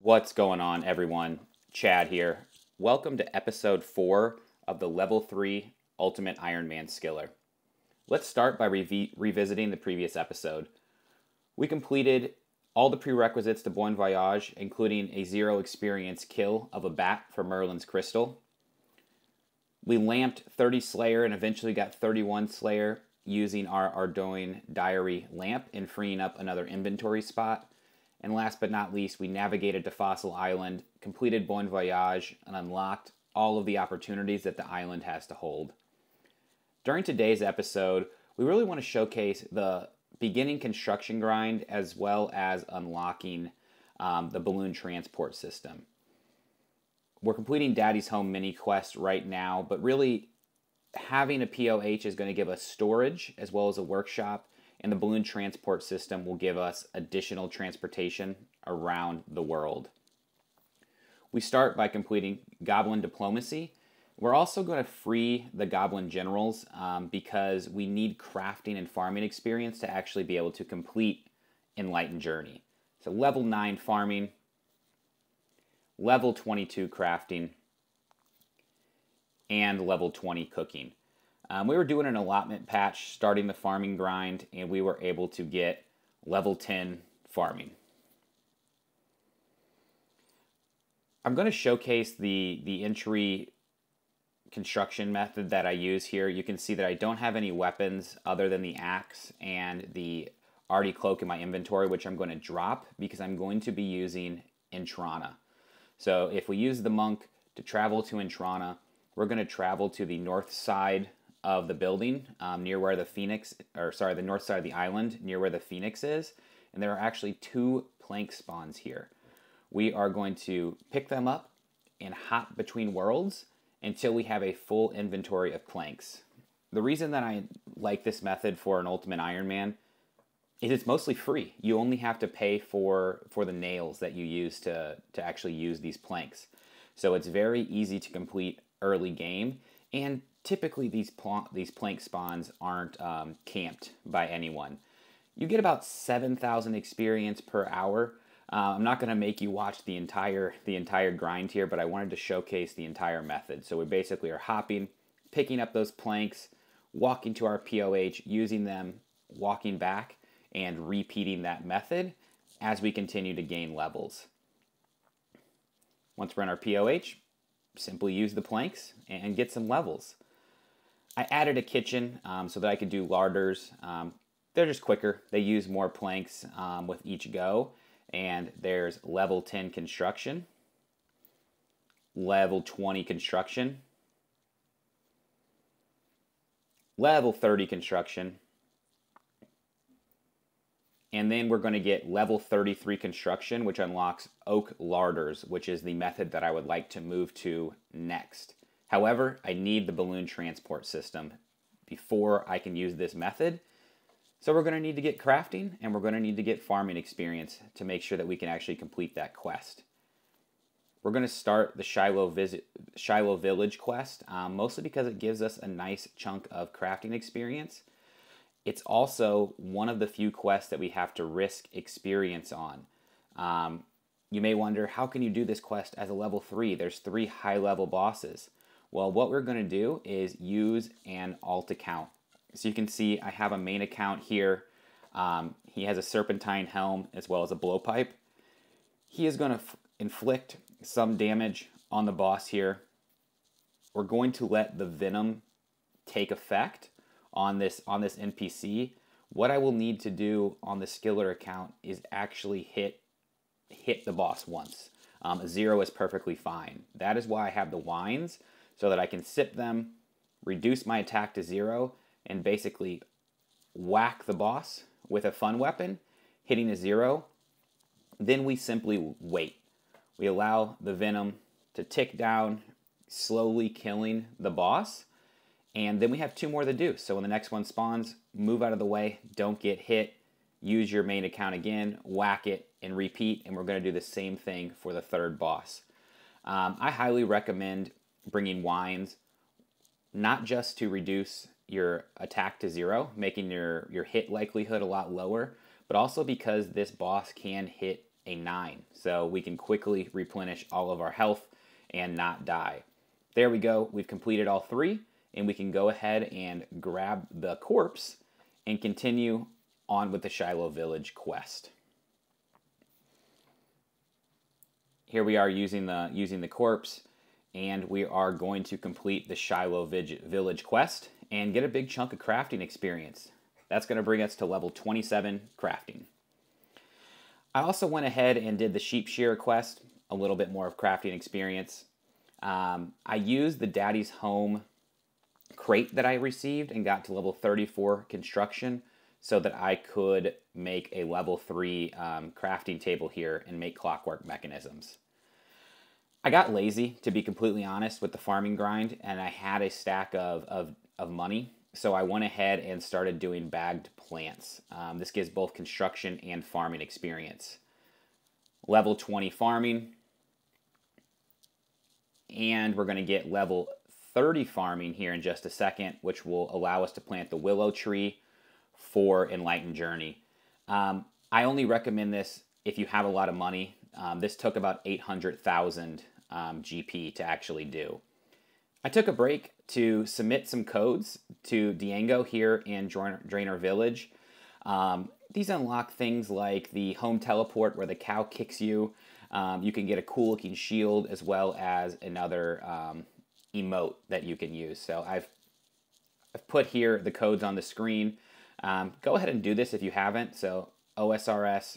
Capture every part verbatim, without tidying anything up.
What's going on, everyone? Chad here. Welcome to episode four of the level three Ultimate Iron Man Skiller. Let's start by re revisiting the previous episode. We completed all the prerequisites to Bon Voyage, including a zero experience kill of a bat for Merlin's Crystal. We lamped thirty Slayer and eventually got thirty-one Slayer using our Ardougne Diary Lamp and freeing up another inventory spot. And last but not least, we navigated to Fossil Island, completed Bon Voyage, and unlocked all of the opportunities that the island has to hold. During today's episode, we really want to showcase the beginning construction grind as well as unlocking um, the balloon transport system. We're completing Daddy's Home mini quest right now, but really having a P O H is going to give us storage as well as a workshop, and the balloon transport system will give us additional transportation around the world. We start by completing Goblin Diplomacy. We're also going to free the Goblin Generals um, because we need crafting and farming experience to actually be able to complete Enlightened Journey. So level nine farming, level twenty-two crafting, and level twenty cooking. Um, we were doing an allotment patch, starting the farming grind, and we were able to get level ten farming. I'm going to showcase the, the entry construction method that I use here. You can see that I don't have any weapons other than the axe and the Arty Cloak in my inventory, which I'm going to drop because I'm going to be using Entrana. So if we use the monk to travel to Entrana, we're going to travel to the north side of the building, um, near where the Phoenix, or sorry, the north side of the island, near where the Phoenix is. And there are actually two plank spawns here. We are going to pick them up and hop between worlds until we have a full inventory of planks. The reason that I like this method for an Ultimate Iron Man is it's mostly free. You only have to pay for, for the nails that you use to, to actually use these planks. So it's very easy to complete early game, and typically these pl these plank spawns aren't um, camped by anyone. You get about seven thousand experience per hour. Uh, I'm not going to make you watch the entire the entire grind here, but I wanted to showcase the entire method. So we basically are hopping, picking up those planks, walking to our P O H, using them, walking back, and repeating that method as we continue to gain levels. Once we're in our P O H, simply use the planks and get some levels. I added a kitchen um, so that I could do larders. Um, they're just quicker. They use more planks um, with each go. And there's level ten construction, level twenty construction, level thirty construction, and then we're going to get level thirty-three construction, which unlocks oak larders, which is the method that I would like to move to next. However, I need the balloon transport system before I can use this method. So we're going to need to get crafting, and we're going to need to get farming experience to make sure that we can actually complete that quest. We're going to start the Shilo, visit, Shilo Village quest, um, mostly because it gives us a nice chunk of crafting experience. It's also one of the few quests that we have to risk experience on. Um, you may wonder, how can you do this quest as a level three? There's three high-level bosses. Well, what we're going to do is use an alt account. So you can see I have a main account here. Um, he has a serpentine helm as well as a blowpipe. He is going to inflict some damage on the boss here. We're going to let the venom take effect on this, on this N P C. What I will need to do on the Skiller account is actually hit, hit the boss once. Um, zero is perfectly fine. That is why I have the wines, so that I can sip them, reduce my attack to zero, and basically whack the boss with a fun weapon, hitting a zero. Then we simply wait. We allow the venom to tick down, slowly killing the boss. And then we have two more to do. So when the next one spawns, move out of the way, don't get hit, use your main account again, whack it, and repeat. And we're going to do the same thing for the third boss. Um, I highly recommend bringing wines, not just to reduce your attack to zero, making your, your hit likelihood a lot lower, but also because this boss can hit a nine. So we can quickly replenish all of our health and not die. There we go. We've completed all three, and we can go ahead and grab the corpse and continue on with the Shilo Village quest. Here we are using the, using the corpse, and we are going to complete the Shilo Village quest and get a big chunk of crafting experience. That's going to bring us to level twenty-seven crafting. I also went ahead and did the sheep shear quest, a little bit more of crafting experience. Um, I used the Daddy's Home crate that I received and got to level thirty-four construction so that I could make a level three um, crafting table here and make clockwork mechanisms. I got lazy, to be completely honest, with the farming grind, and I had a stack of, of, of money. So I went ahead and started doing bagged plants. Um, this gives both construction and farming experience. Level twenty farming. And we're going to get level thirty farming here in just a second, which will allow us to plant the willow tree for Enlightened Journey. Um, I only recommend this if you have a lot of money. Um, this took about eight hundred thousand um, G P to actually do. I took a break to submit some codes to Diango here in Draynor Village. Um, these unlock things like the home teleport where the cow kicks you. Um, you can get a cool looking shield as well as another um, emote that you can use. So I've, I've put here the codes on the screen. Um, go ahead and do this if you haven't. So O S R S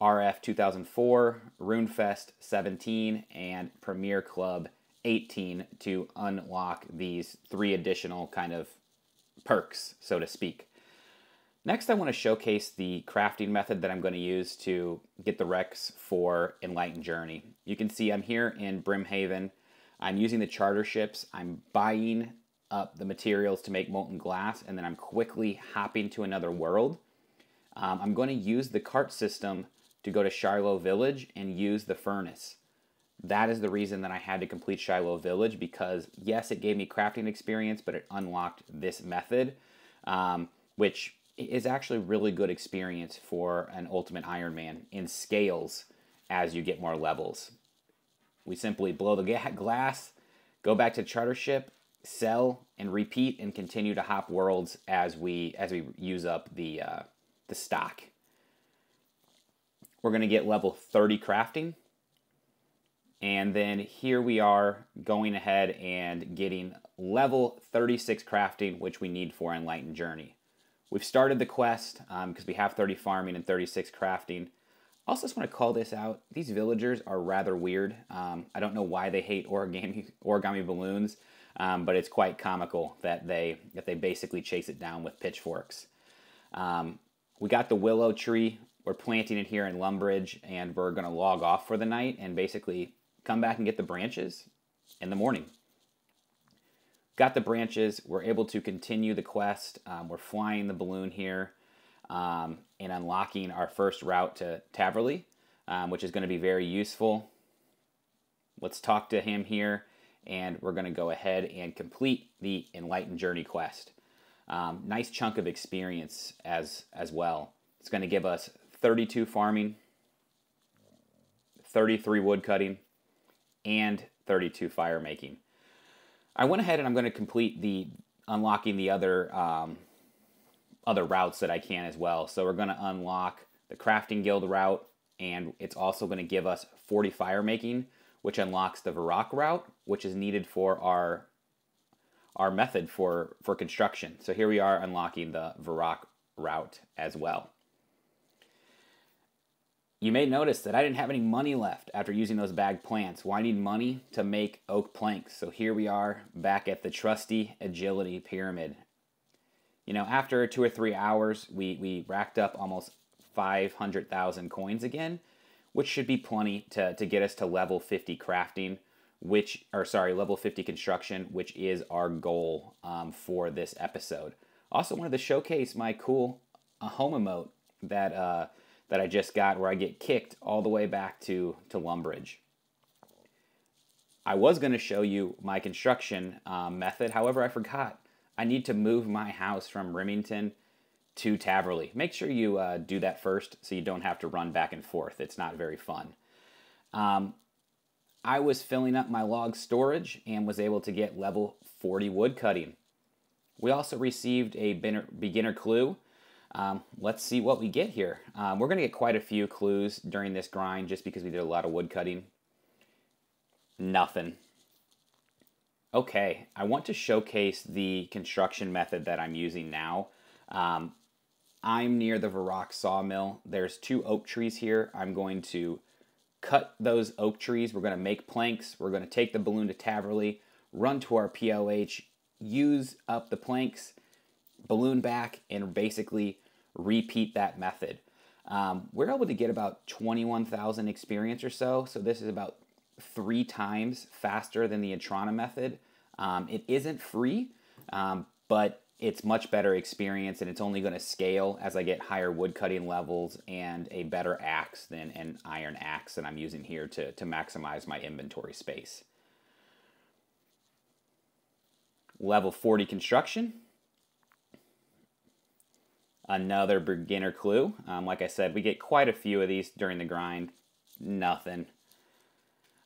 R F two thousand four, Runefest seventeen, and Premier Club eighteen to unlock these three additional kind of perks, so to speak. Next, I want to showcase the crafting method that I'm going to use to get the wrecks for Enlightened Journey. You can see I'm here in Brimhaven. I'm using the charter ships. I'm buying up the materials to make molten glass, and then I'm quickly hopping to another world. Um, I'm going to use the cart system to go to Shilo Village and use the furnace. That is the reason that I had to complete Shilo Village, because yes, it gave me crafting experience, but it unlocked this method, um, which is actually really good experience for an Ultimate Iron Man in scales as you get more levels. We simply blow the glass, go back to charter ship, sell, and repeat, and continue to hop worlds as we as we use up the uh, the stock. We're gonna get level thirty crafting. And then here we are going ahead and getting level thirty-six crafting, which we need for Enlightened Journey. We've started the quest um, because we have thirty farming and thirty-six crafting. I also just want to call this out. These villagers are rather weird. Um, I don't know why they hate origami, origami balloons, um, but it's quite comical that they, that they basically chase it down with pitchforks. Um, we got the willow tree. We're planting it here in Lumbridge, and we're going to log off for the night and basically come back and get the branches in the morning. Got the branches. We're able to continue the quest. Um, we're flying the balloon here um, and unlocking our first route to Taverley, um, which is going to be very useful. Let's talk to him here, and we're going to go ahead and complete the Enlightened Journey quest. Um, nice chunk of experience as, as well. It's going to give us thirty-two farming, thirty-three wood cutting, and thirty-two fire making. I went ahead and I'm going to complete the unlocking the other um, other routes that I can as well. So we're going to unlock the crafting guild route, and it's also going to give us forty fire making, which unlocks the Varrock route, which is needed for our our method for for construction. So here we are unlocking the Varrock route as well. You may notice that I didn't have any money left after using those bagged plants. Well, I need money to make oak planks. So here we are back at the trusty agility pyramid. You know, after two or three hours, we, we racked up almost five hundred thousand coins again, which should be plenty to, to get us to level fifty crafting, which, or sorry, level fifty construction, which is our goal um, for this episode. Also wanted to showcase my cool uh, home emote that, uh, that I just got, where I get kicked all the way back to, to Lumbridge. I was going to show you my construction um, method, however I forgot. I need to move my house from Remington to Taverley. Make sure you uh, do that first so you don't have to run back and forth. It's not very fun. Um, I was filling up my log storage and was able to get level forty wood cutting. We also received a beginner clue. Um, let's see what we get here. Um, we're going to get quite a few clues during this grind just because we did a lot of wood cutting. Nothing. Okay, I want to showcase the construction method that I'm using now. Um, I'm near the Varrock sawmill. There's two oak trees here. I'm going to cut those oak trees. We're going to make planks. We're going to take the balloon to Taverley, run to our P O H, use up the planks, balloon back, and basically repeat that method. Um, we're able to get about twenty-one thousand experience or so, so this is about three times faster than the Entrana method. Um, it isn't free, um, but it's much better experience, and it's only going to scale as I get higher woodcutting levels and a better axe than an iron axe that I'm using here to, to maximize my inventory space. Level forty construction. Another beginner clue. Um, like I said, we get quite a few of these during the grind. Nothing.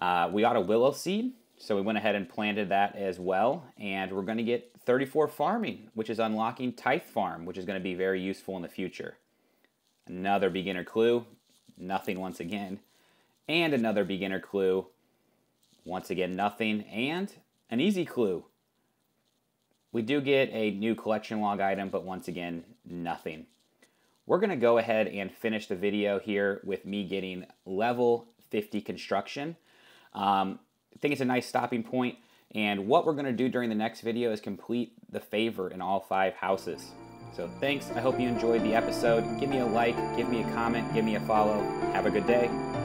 Uh, we got a willow seed, so we went ahead and planted that as well. And we're going to get thirty-four farming, which is unlocking Tithe Farm, which is going to be very useful in the future. Another beginner clue. Nothing once again. And another beginner clue. Once again, nothing. And an easy clue. We do get a new collection log item, but once again, nothing. We're going to go ahead and finish the video here with me getting level fifty construction. Um, I think it's a nice stopping point, and what we're going to do during the next video is complete the favor in all five houses. So thanks, I hope you enjoyed the episode. Give me a like, give me a comment, give me a follow. Have a good day.